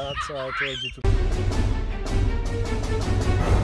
That's why I told you to.